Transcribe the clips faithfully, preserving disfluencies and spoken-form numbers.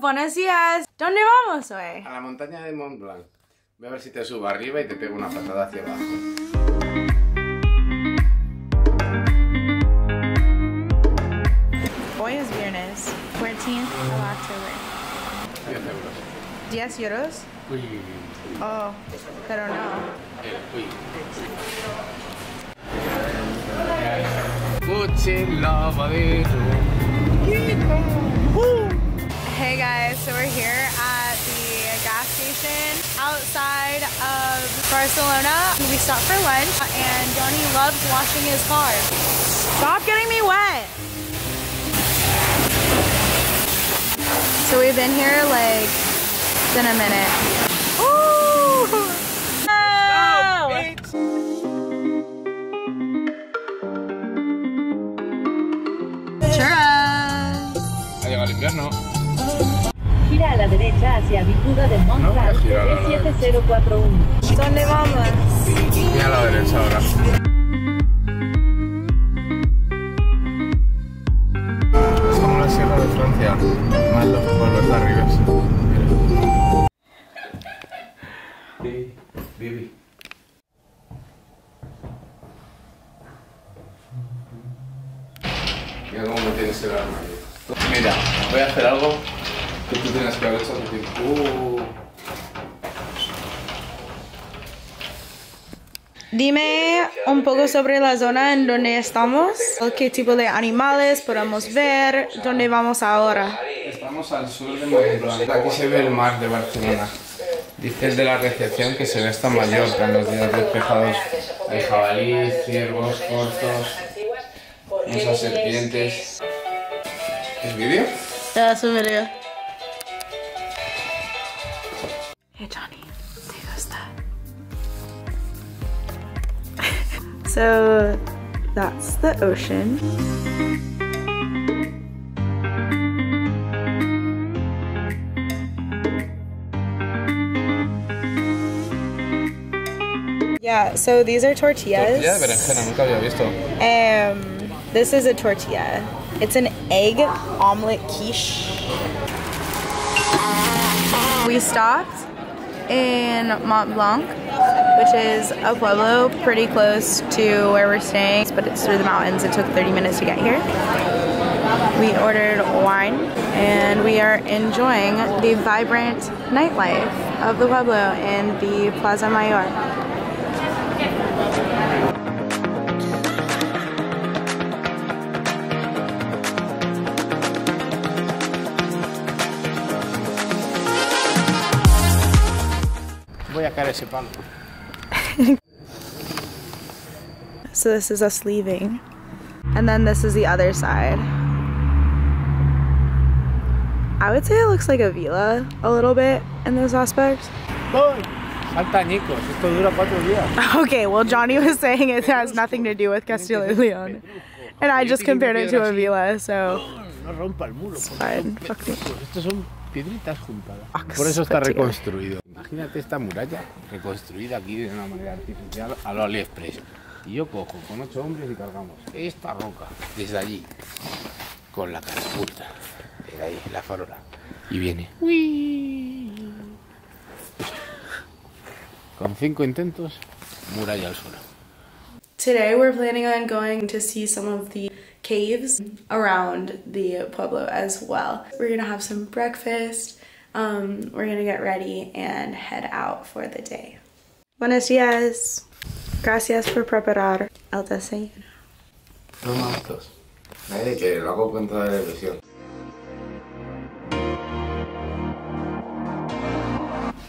Buenos días. ¿Dónde vamos hoy? A la montaña de Montblanc. Voy a ver si te subo arriba y te pego una patada hacia abajo. Hoy es viernes, catorce de octubre. diez euros. ¿diez euros? Uy. Oh, pero no. Uy. Hey guys, so we're here at the gas station outside of Barcelona. We stopped for lunch and Donnie loves washing his car. Stop getting me wet! So we've been here like, it's been a minute. Ooh! Oh, bitch! No. Gira a la derecha hacia Vicuña de Montalvo, no, siete cero cuatro uno. ¿Dónde vamos? Y a la derecha ahora. Es como la sierra de Francia, más los pueblos de Ríberos. Baby, baby. Mira cómo tienes el armario. Mira, voy a hacer algo que tú tienes que haber hecho hace tiempo. Uh. Dime un poco sobre la zona en donde estamos, qué tipo de animales podemos ver, dónde vamos ahora. Estamos al sur de Montblanc. Aquí se ve el mar de Barcelona. Dice el de la recepción que se ve hasta Mallorca en los días despejados. Hay jabalíes, ciervos, corzos, muchas serpientes. ¿Es video? Yeah, it's a video. Hey Johnny, ¿te gusta? So that's the ocean. Yeah, so these are tortillas. Tortilla de berenjena, nunca había visto. Um, this is a tortilla. It's an egg omelet quiche. We stopped in Montblanc, which is a pueblo pretty close to where we're staying, but it's through the mountains. It took thirty minutes to get here. We ordered wine and we are enjoying the vibrant nightlife of the pueblo in the Plaza Mayor. So this is us leaving, and then this is the other side. I would say it looks like Avila a little bit in this aspect. Okay, well Johnny was saying it has nothing to do with Castile and Leon, and I just compared it to Avila, so it's fine. Fuck me. Piedritas juntadas. Por eso está reconstruido. Imagínate esta muralla reconstruida aquí de una manera artificial a lo AliExpress. Y yo cojo con ocho hombres y cargamos esta roca desde allí con la catapulta. Era ahí, la farola. Y viene. ¡Uy! Con cinco intentos, muralla al suelo. Today we're planning on going to see some of the caves around the pueblo as well. We're gonna have some breakfast, um, we're gonna get ready and head out for the day. Buenos dias. Gracias por preparar el desayuno. No matos. Nadie que lo hago cuenta de la televisión.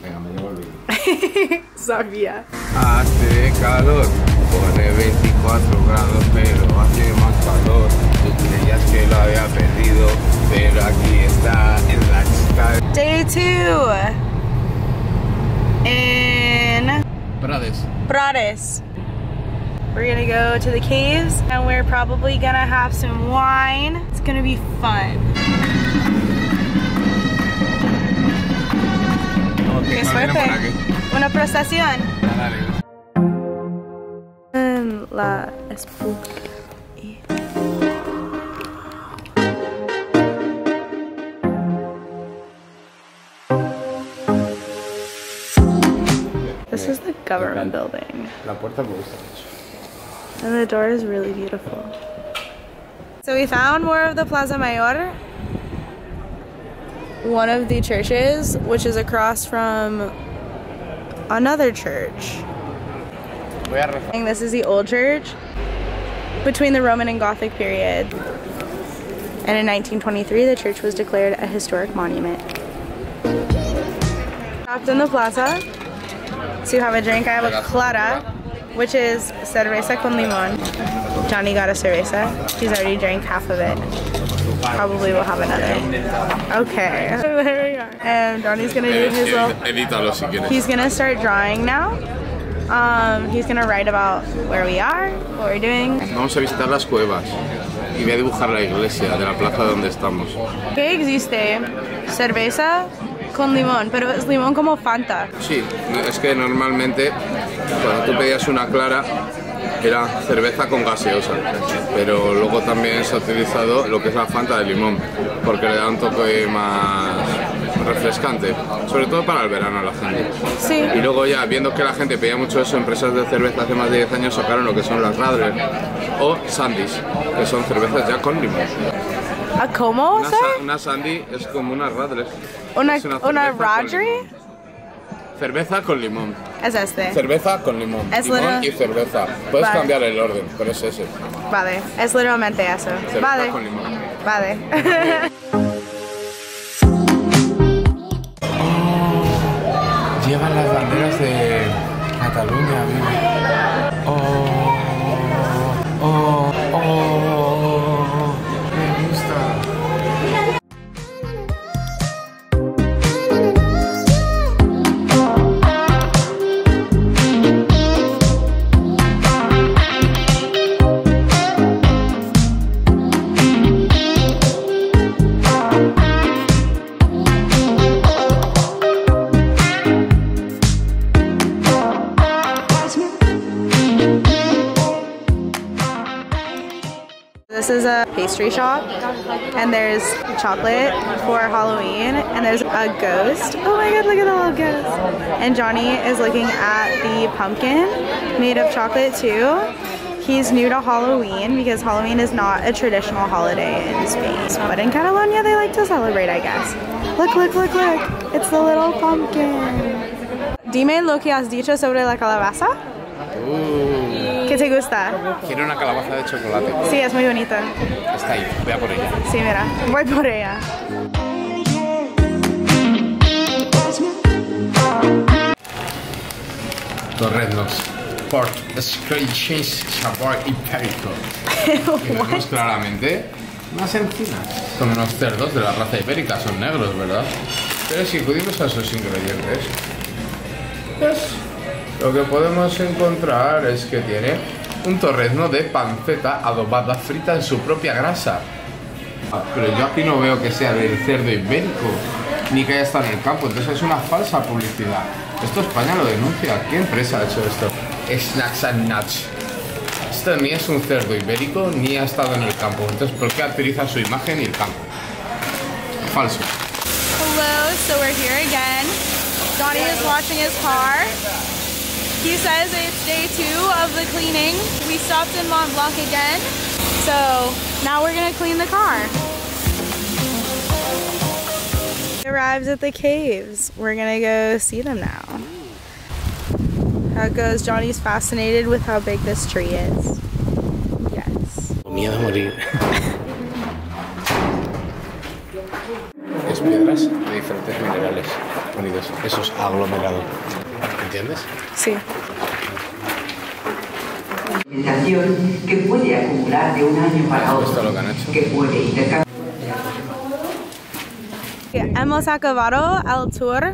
Venga, me llevo el vídeo. Sabía. Hace calor. Pone veinticuatro grados, pero hace más calor. Tú creías que lo había perdido, pero aquí está en la chica. Day two in Prades. Prades. We're gonna go to the caves and we're probably gonna have some wine. It's gonna be fun. Okay, qué suerte. Una procesión. Dale. La spooky. This is the government building. La puerta me gusta mucho. And the door is really beautiful. So we found more of the Plaza Mayor, one of the churches, which is across from another church. And this is the old church between the Roman and Gothic period. And in nineteen twenty-three, the church was declared a historic monument. Stopped in the plaza to have a drink. I have a clara, which is cerveza con limón. Johnny got a cerveza. He's already drank half of it. Probably will have another. Okay, there we are. And Johnny's gonna do his little. He's gonna start drawing now. Um, he's gonna write about where we are, what we're doing. Vamos a visitar las cuevas y voy a dibujar la iglesia de la plaza donde estamos. ¿Qué existe? Cerveza con limón, pero es limón como Fanta. Sí, es que normalmente cuando tú pedías una clara era cerveza con gaseosa, pero luego también se ha utilizado lo que es la Fanta de limón, porque le da un toque más refrescante, sobre todo para el verano a la gente. Sí. Y luego ya, viendo que la gente pedía mucho eso, empresas de cerveza hace más de diez años sacaron lo que son las Radler o Sandys, que son cervezas ya con limón. ¿A cómo? Una, una Sandy es como una Radler. ¿Una, es una, una Rodri? Cerveza con limón. Es este. Cerveza con limón. Es limón y cerveza. Puedes vale. cambiar el orden, pero es ese. Vale, es literalmente eso. Cerveza vale. con limón. Vale. Llevan las banderas de Cataluña, mira. Oh, oh, oh, me gusta. This is a pastry shop, and there's chocolate for Halloween, and there's a ghost. Oh my god, look at the little ghost. And Johnny is looking at the pumpkin made of chocolate too. He's new to Halloween because Halloween is not a traditional holiday in Spain. But in Catalonia, they like to celebrate, I guess. Look, look, look, look. It's the little pumpkin. Dime lo que has dicho sobre la calabaza. Ooh. ¿Qué te gusta? Quiero una calabaza de chocolate. Sí, es muy bonita. Está ahí, voy a por ella. Sí, mira, voy por ella. Torreznos, pork, scratch cheese, sabor ibérico. Tenemos claramente unas encinas. Son unos cerdos de la raza ibérica, son negros, ¿verdad? Pero si acudimos a esos ingredientes, pues lo que podemos encontrar es que tiene un torrezno de panceta adobada frita en su propia grasa. Pero yo aquí no veo que sea del cerdo ibérico, ni que haya estado en el campo, entonces es una falsa publicidad. Esto España lo denuncia. ¿Qué empresa ha hecho esto? Snacks and Nuts. Esto ni es un cerdo ibérico, ni ha estado en el campo. Entonces, ¿por qué utiliza su imagen y el campo? Falso. Hello, so we're here again. Donnie is watching his car. He says it's day two of the cleaning. We stopped in Montblanc again, so now we're gonna clean the car. We arrived at the caves. We're gonna go see them now. How it goes, Johnny's fascinated with how big this tree is. Yes. Miedo a morir. Es piedras de diferentes minerales unidos. Eso es aglomerado. ¿Entiendes? Sí. Que puede acumular de un año para otro, que puede intercambiar. Hemos acabado el tour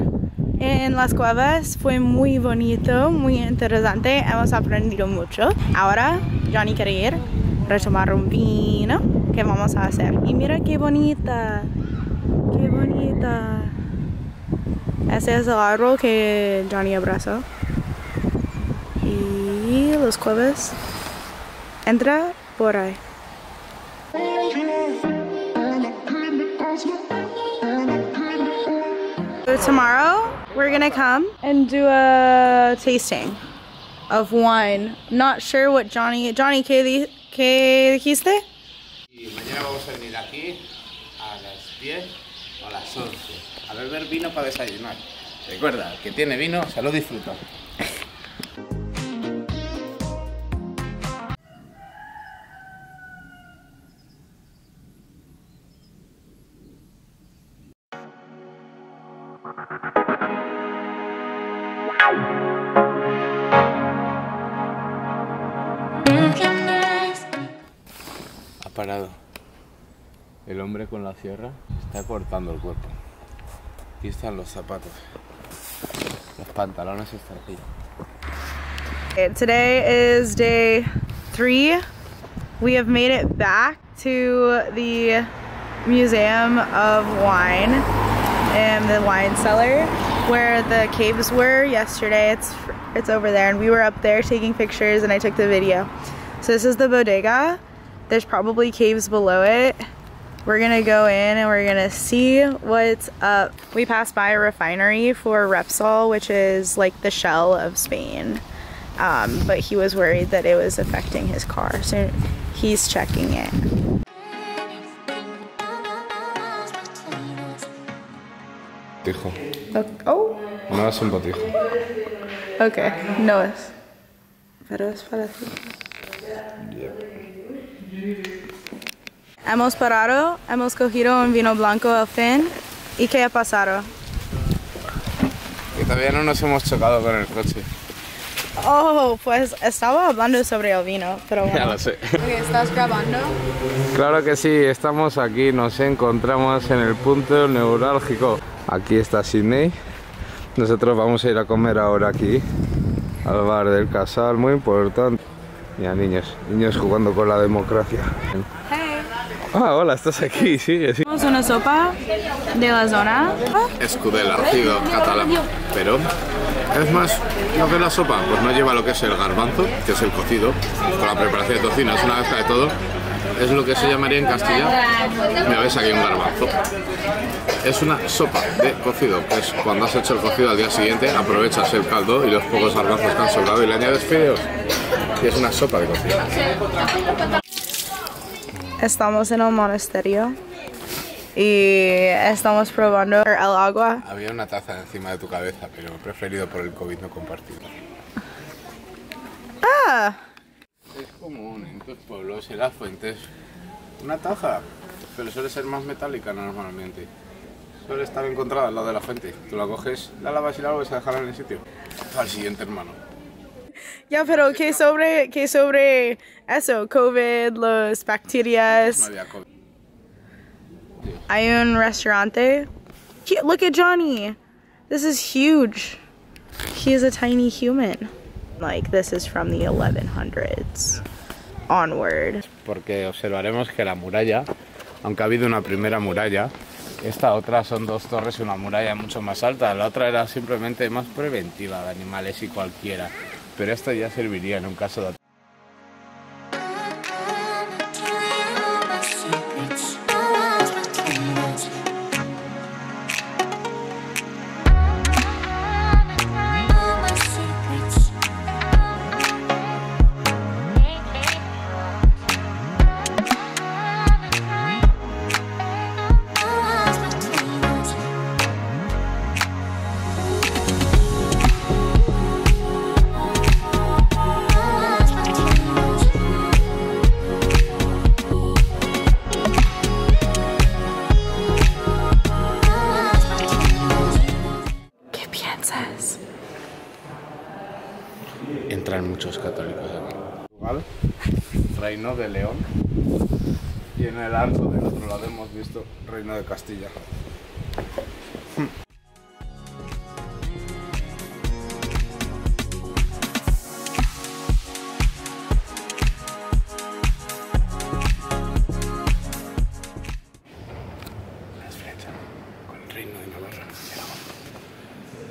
en las cuevas. Fue muy bonito, muy interesante. Hemos aprendido mucho. Ahora Johnny quiere ir a tomar un vino. ¿Qué vamos a hacer? Y mira qué bonita. Qué bonita. Ese es el árbol que Johnny abrazó. Y los cuevas. Entra por ahí. Tomorrow we're gonna come and do a tasting of wine. Not sure what Johnny, Johnny, ¿qué, di, qué dijiste? Y mañana vamos a venir aquí a las diez o a las once a beber vino para desayunar. Recuerda, el que tiene vino se lo disfruta. Ha parado. El hombre con la sierra está cortando el cuerpo. Aquí están los zapatos. Los pantalones están aquí. Today is day three. We have made it back to the Museum of Wine and the wine cellar where the caves were yesterday. It's it's over there, and we were up there taking pictures and I took the video. So this is the bodega. There's probably caves below it. We're gonna go in and we're gonna see what's up. We passed by a refinery for Repsol, which is like the Shell of Spain. Um, but he was worried that it was affecting his car, so he's checking it. Okay. Oh. No es un botijo. Okay, no es. Pero es para ti. Hemos parado, hemos cogido un vino blanco al fin. ¿Y qué ha pasado? Que todavía no nos hemos chocado con el coche. Oh, pues estaba hablando sobre el vino, pero bueno. Ya lo sé. Okay, ¿estás grabando? Claro que sí, estamos aquí, nos encontramos en el punto neurálgico. Aquí está Sydney. Nosotros vamos a ir a comer ahora aquí, al bar del Casal, muy importante. Mira, niños, niños jugando con la democracia. Ah, hola, estás aquí, sigue, sigue. Tenemos una sopa de la zona. Escudela, artigo catalán. Pero, es más, lo que es la sopa, pues no lleva lo que es el garbanzo, que es el cocido, con la preparación de tocino, es una mezcla de todo. Es lo que se llamaría en Castilla, mira, ves aquí un garbanzo. Es una sopa de cocido, que es cuando has hecho el cocido al día siguiente, aprovechas el caldo y los pocos garbanzos que han sobrado y le añades fideos. Y es una sopa de cocido. Estamos en el monasterio y estamos probando el agua. Había una taza encima de tu cabeza, pero he preferido por el COVID no compartirla. Ah. Es común en tus pueblos y las fuentes una taza, pero suele ser más metálica normalmente. Suele estar encontrada al lado de la fuente. Tú la coges, la lavas y la vuelves a dejar en el sitio. Al siguiente hermano. Ya, pero ¿qué sobre, qué sobre eso? COVID, los bacterias. Hay un restaurante. Look at Johnny. This is huge. He is a tiny human. Like, this is from the eleven hundreds onward. Porque observaremos que la muralla, aunque ha habido una primera muralla, esta otra son dos torres y una muralla mucho más alta. La otra era simplemente más preventiva de animales y cualquiera. Pero esta ya serviría en un caso de... Entran muchos católicos aquí. ¿Vale? Reino de León. Y en el arco del otro lado hemos visto Reino de Castilla. Las flechas con el Reino de Navarra.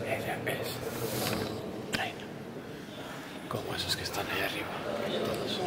Ella es... como esos que están ahí arriba, todos.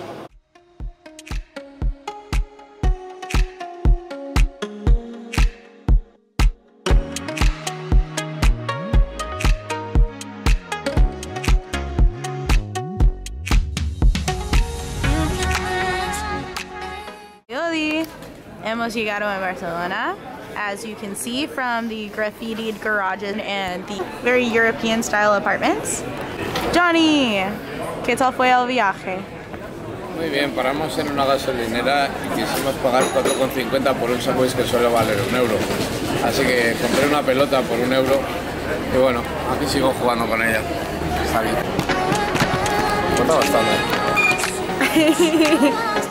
Hemos llegado a Barcelona. As you can see from the graffitied garages and the very European style apartments. Johnny, ¿qué tal fue el viaje? Muy bien, paramos en una gasolinera y quisimos pagar cuatro con cincuenta por un sándwich que suele valer un euro. Así que compré una pelota por un euro y bueno, aquí sigo jugando con ella. Está bien. Cuesta bastante.